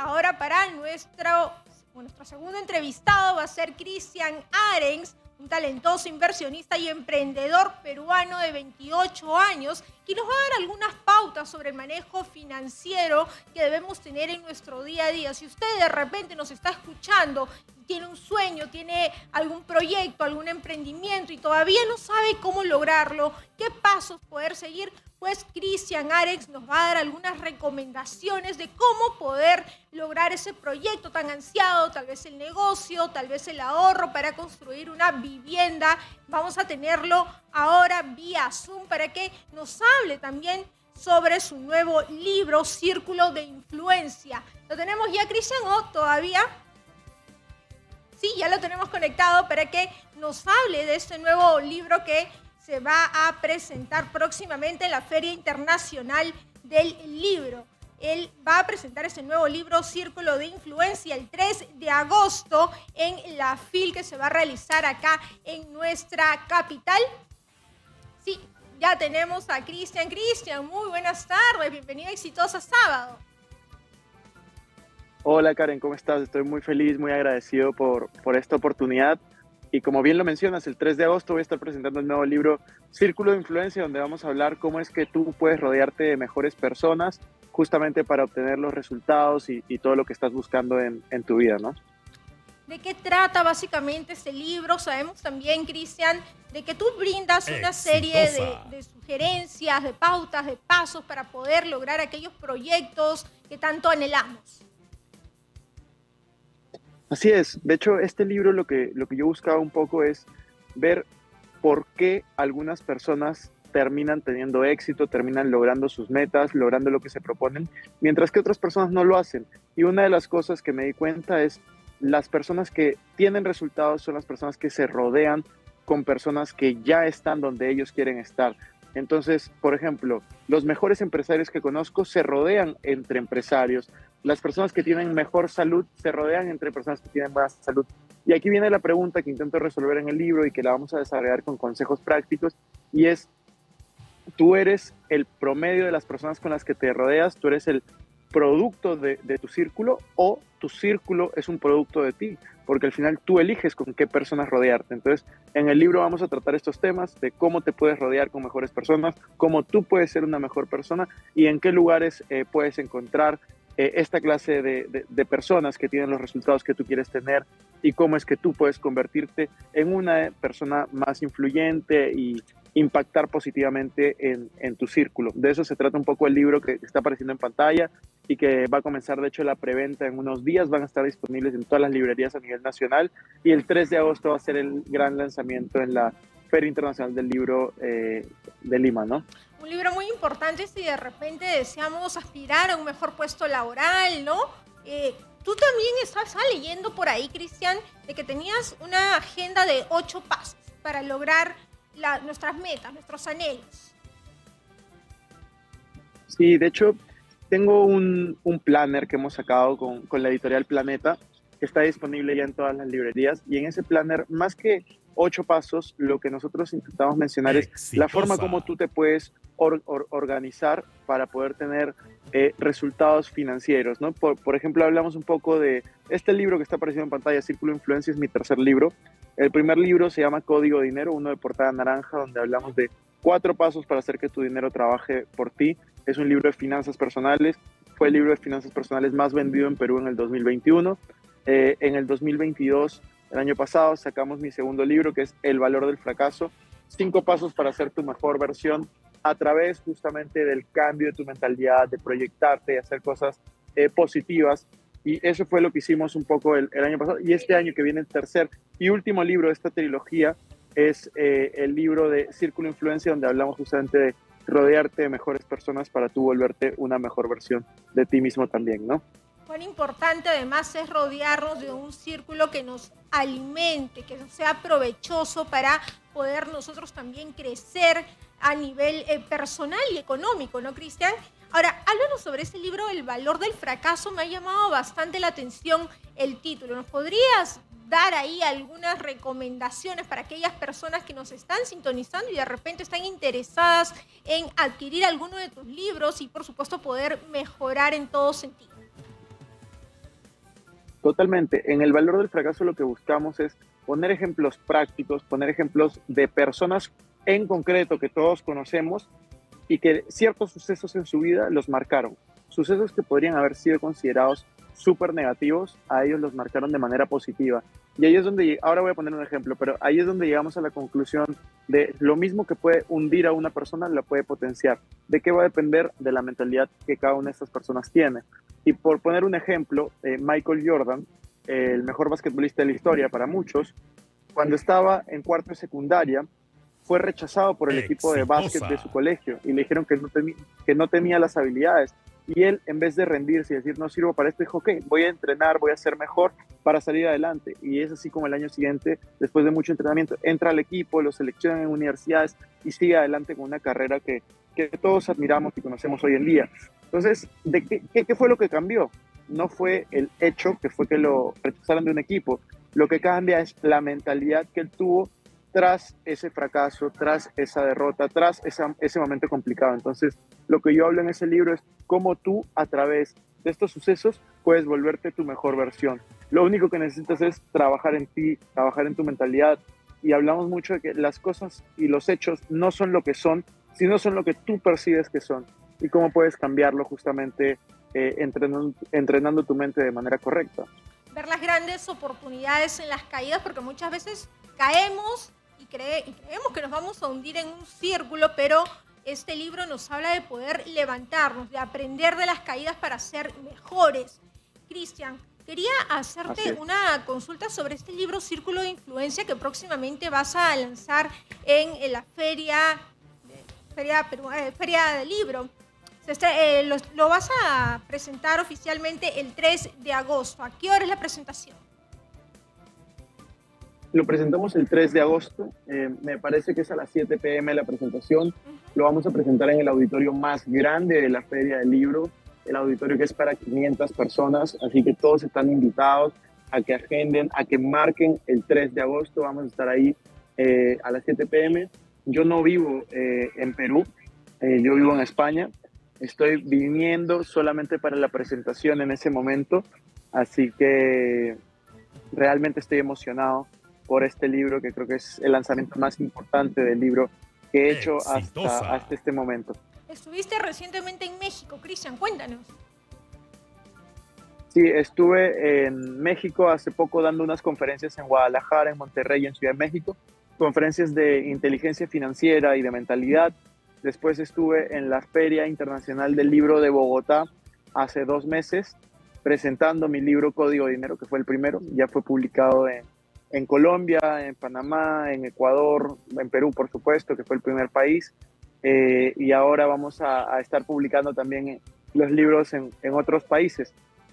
ahora para nuestro segundo entrevistado va a ser Cristian Arens, un talentoso inversionista y emprendedor peruano de 28 años, que nos va a dar algunas pautas sobre el manejo financiero que debemos tener en nuestro día a día. Si usted de repente nos está escuchando, tiene un sueño, tiene algún proyecto, algún emprendimiento y todavía no sabe cómo lograrlo, qué pasos poder seguir, pues Cristian Arens nos va a dar algunas recomendaciones de cómo poder lograr ese proyecto tan ansiado, tal vez el negocio, tal vez el ahorro para construir una vivienda. Vamos a tenerlo ahora vía Zoom para que nos hable también sobre su nuevo libro, Círculo de Influencia. ¿Lo tenemos ya, Cristian, o todavía? Sí, ya lo tenemos conectado para que nos hable de este nuevo libro que se va a presentar próximamente en la Feria Internacional del Libro. Él va a presentar ese nuevo libro, Círculo de Influencia, el 3 de agosto en la FIL que se va a realizar acá en nuestra capital. Sí, ya tenemos a Cristian. Cristian, muy buenas tardes. Bienvenido a Exitosa Sábado. Hola Karen, ¿cómo estás? Estoy muy feliz, muy agradecido por esta oportunidad. Y como bien lo mencionas, el 3 de agosto voy a estar presentando el nuevo libro Círculo de Influencia, donde vamos a hablar cómo es que tú puedes rodearte de mejores personas justamente para obtener los resultados y todo lo que estás buscando en tu vida, ¿no? ¿De qué trata básicamente este libro? Sabemos también, Cristian, de que tú brindas una serie de sugerencias, de pautas, de pasos para poder lograr aquellos proyectos que tanto anhelamos. Así es. De hecho, este libro lo que yo buscaba un poco es ver por qué algunas personas terminan teniendo éxito, terminan logrando sus metas, logrando lo que se proponen, mientras que otras personas no lo hacen. Y una de las cosas que me di cuenta es las personas que tienen resultados son las personas que se rodean con personas que ya están donde ellos quieren estar. Entonces, por ejemplo, los mejores empresarios que conozco se rodean entre empresarios. Las personas que tienen mejor salud se rodean entre personas que tienen más salud. Y aquí viene la pregunta que intento resolver en el libro y que la vamos a desarrollar con consejos prácticos, y es, tú eres el promedio de las personas con las que te rodeas, tú eres el producto de tu círculo, o tu círculo es un producto de ti, porque al final tú eliges con qué personas rodearte. Entonces, en el libro vamos a tratar estos temas de cómo te puedes rodear con mejores personas, cómo tú puedes ser una mejor persona y en qué lugares puedes encontrar esta clase de personas que tienen los resultados que tú quieres tener y cómo es que tú puedes convertirte en una persona más influyente y impactar positivamente en tu círculo. De eso se trata un poco el libro que está apareciendo en pantalla y que va a comenzar, de hecho, la preventa en unos días. Van a estar disponibles en todas las librerías a nivel nacional y el 3 de agosto va a ser el gran lanzamiento en la Feria Internacional del Libro de Lima, ¿no? Un libro muy importante si de repente deseamos aspirar a un mejor puesto laboral, ¿no? Tú también estabas leyendo por ahí, Cristian, de que tenías una agenda de 8 pasos para lograr nuestras metas, nuestros anhelos. Sí, de hecho, tengo un planner que hemos sacado con la editorial Planeta, que está disponible ya en todas las librerías, y en ese planner, más que 8 pasos, lo que nosotros intentamos mencionar es la forma como tú te puedes organizar para poder tener resultados financieros, ¿no? Por ejemplo, hablamos un poco de este libro que está apareciendo en pantalla, Círculo de Influencia, es mi tercer libro. El primer libro se llama Código de Dinero, uno de portada naranja, donde hablamos de 4 pasos para hacer que tu dinero trabaje por ti. Es un libro de finanzas personales, fue el libro de finanzas personales más vendido en Perú en el 2021. En el 2022, el año pasado, sacamos mi segundo libro, que es El valor del fracaso, 5 pasos para ser tu mejor versión a través justamente del cambio de tu mentalidad, de proyectarte, de hacer cosas positivas. Y eso fue lo que hicimos un poco el año pasado. Y este año que viene el tercer y último libro de esta trilogía es el libro de Círculo de Influencia, donde hablamos justamente de rodearte de mejores personas para tú volverte una mejor versión de ti mismo también, ¿no? Cuán importante además es rodearnos de un círculo que nos alimente, que sea provechoso para poder nosotros también crecer a nivel personal y económico, ¿no, Cristian? Ahora, háblanos sobre este libro, El valor del fracaso. Me ha llamado bastante la atención el título. ¿Nos podrías dar ahí algunas recomendaciones para aquellas personas que nos están sintonizando y de repente están interesadas en adquirir alguno de tus libros y, por supuesto, poder mejorar en todo sentido? Totalmente. En El valor del fracaso lo que buscamos es poner ejemplos prácticos, poner ejemplos de personas en concreto que todos conocemos y que ciertos sucesos en su vida los marcaron. Sucesos que podrían haber sido considerados súper negativos, a ellos los marcaron de manera positiva. Y ahí es donde, ahora voy a poner un ejemplo, pero ahí es donde llegamos a la conclusión de lo mismo que puede hundir a una persona, la puede potenciar. ¿De qué va a depender? De la mentalidad que cada una de estas personas tiene. Y por poner un ejemplo, Michael Jordan, el mejor basquetbolista de la historia para muchos, cuando estaba en cuarto de secundaria, fue rechazado por el equipo de básquet de su colegio y le dijeron que no tenía las habilidades. Y él, en vez de rendirse y decir, no sirvo para esto, dijo, ok, voy a entrenar, voy a ser mejor para salir adelante. Y es así como el año siguiente, después de mucho entrenamiento, entra al equipo, lo seleccionan en universidades y sigue adelante con una carrera que todos admiramos y conocemos hoy en día. Entonces, ¿de qué fue lo que cambió? No fue el hecho que fue que lo rechazaron de un equipo. Lo que cambia es la mentalidad que él tuvo tras ese fracaso, tras esa derrota, tras ese momento complicado. Entonces, lo que yo hablo en ese libro es cómo tú, a través de estos sucesos, puedes volverte tu mejor versión. Lo único que necesitas es trabajar en ti, trabajar en tu mentalidad. Y hablamos mucho de que las cosas y los hechos no son lo que son, sino son lo que tú percibes que son. Y cómo puedes cambiarlo justamente entrenando tu mente de manera correcta. Ver las grandes oportunidades en las caídas, porque muchas veces caemos y creemos que nos vamos a hundir en un círculo, pero este libro nos habla de poder levantarnos, de aprender de las caídas para ser mejores. Cristian, quería hacerte una consulta sobre este libro Círculo de Influencia que próximamente vas a lanzar en la Feria del Libro. Lo vas a presentar oficialmente el 3 de agosto. ¿A qué hora es la presentación? Lo presentamos el 3 de agosto, me parece que es a las 7 p.m. la presentación. Lo vamos a presentar en el auditorio más grande de la Feria del Libro, el auditorio que es para 500 personas, así que todos están invitados a que agenden, a que marquen el 3 de agosto, vamos a estar ahí a las 7 p.m. Yo no vivo en Perú, yo vivo en España, estoy viniendo solamente para la presentación en ese momento, así que realmente estoy emocionado por este libro, que creo que es el lanzamiento más importante del libro que he hecho hasta este momento. Estuviste recientemente en México, Cristian, cuéntanos. Sí, estuve en México hace poco dando unas conferencias en Guadalajara, en Monterrey y en Ciudad de México, conferencias de inteligencia financiera y de mentalidad. Después estuve en la Feria Internacional del Libro de Bogotá hace 2 meses, presentando mi libro Código de Dinero, que fue el primero, ya fue publicado en Colombia, en Panamá, en Ecuador, en Perú, por supuesto, que fue el primer país. Y ahora vamos a estar publicando también los libros en otros países.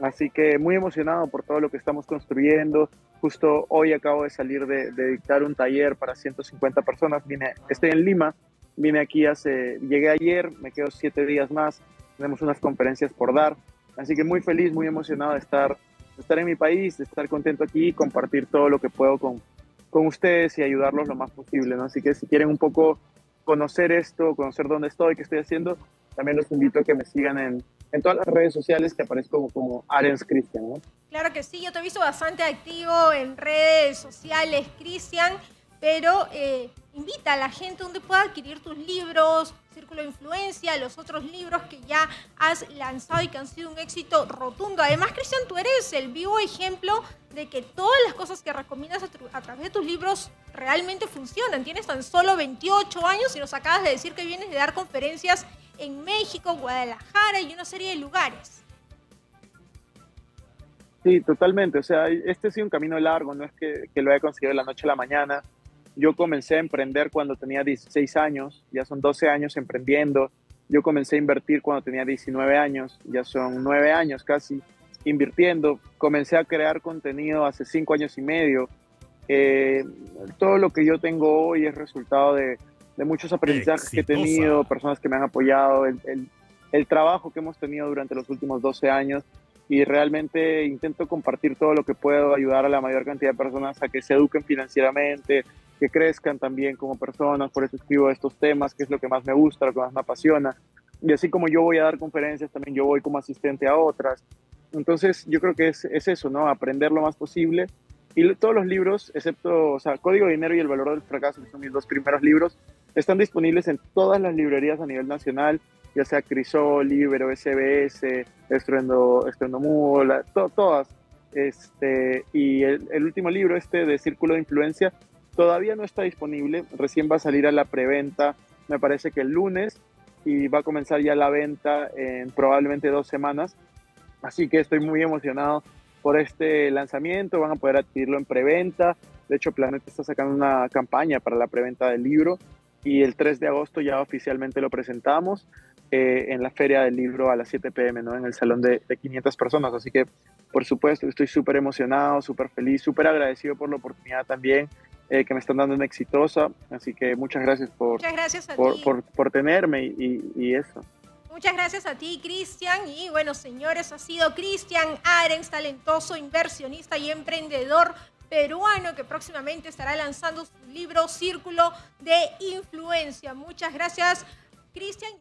Así que muy emocionado por todo lo que estamos construyendo. Justo hoy acabo de salir de dictar un taller para 150 personas. Estoy en Lima, vine aquí llegué ayer, me quedo 7 días más. Tenemos unas conferencias por dar. Así que muy feliz, muy emocionado de estar en mi país, de estar contento aquí y compartir todo lo que puedo con ustedes y ayudarlos lo más posible, ¿no? Así que si quieren un poco conocer esto, conocer dónde estoy, qué estoy haciendo, también los invito a que me sigan en todas las redes sociales que aparezco como Arens Cristian, ¿no? Claro que sí, yo te he visto bastante activo en redes sociales, Cristian, pero invita a la gente donde pueda adquirir tus libros, Círculo de Influencia, los otros libros que ya has lanzado y que han sido un éxito rotundo. Además, Cristian, tú eres el vivo ejemplo de que todas las cosas que recomiendas a través de tus libros realmente funcionan. Tienes tan solo 28 años y nos acabas de decir que vienes de dar conferencias en México, Guadalajara y una serie de lugares. Sí, totalmente. O sea, este ha sido un camino largo, no es que lo haya conseguido de la noche a la mañana. Yo comencé a emprender cuando tenía 16 años, ya son 12 años emprendiendo. Yo comencé a invertir cuando tenía 19 años, ya son 9 años casi invirtiendo. Comencé a crear contenido hace 5 años y medio. Todo lo que yo tengo hoy es resultado de muchos aprendizajes que he tenido, personas que me han apoyado, el trabajo que hemos tenido durante los últimos 12 años. Y realmente intento compartir todo lo que puedo, ayudar a la mayor cantidad de personas a que se eduquen financieramente, que crezcan también como personas, por eso escribo estos temas, que es lo que más me gusta, lo que más me apasiona. Y así como yo voy a dar conferencias, también yo voy como asistente a otras. Entonces yo creo que es eso, ¿no? Aprender lo más posible. Y todos los libros, excepto, o sea, Código de Dinero y El valor del fracaso, que son mis dos primeros libros, están disponibles en todas las librerías a nivel nacional, ya sea Crisol, Ibero, SBS, Estruendo todas. Y el último libro, de Círculo de Influencia, todavía no está disponible, recién va a salir a la preventa, me parece que el lunes, y va a comenzar ya la venta en probablemente 2 semanas. Así que estoy muy emocionado por este lanzamiento, van a poder adquirirlo en preventa. De hecho, Planeta está sacando una campaña para la preventa del libro y el 3 de agosto ya oficialmente lo presentamos en la Feria del Libro a las 7 p.m, ¿no? En el salón de 500 personas. Así que, por supuesto, estoy súper emocionado, súper feliz, súper agradecido por la oportunidad también que me están dando en Exitosa. Así que muchas gracias por tenerme y eso. Muchas gracias a ti, Cristian. Y bueno, señores, ha sido Cristian Arens, talentoso inversionista y emprendedor peruano que próximamente estará lanzando su libro Círculo de Influencia. Muchas gracias, Cristian.